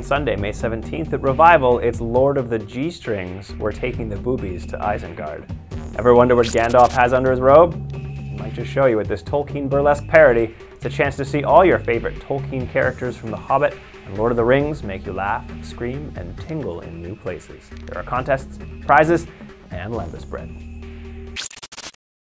On Sunday, May 17th at Revival, it's Lord of the G-Strings. We're taking the boobies to Isengard. Ever wonder what Gandalf has under his robe? I might just show you with this Tolkien burlesque parody. It's a chance to see all your favorite Tolkien characters from The Hobbit and Lord of the Rings make you laugh, scream, and tingle in new places. There are contests, prizes, and Lembas bread.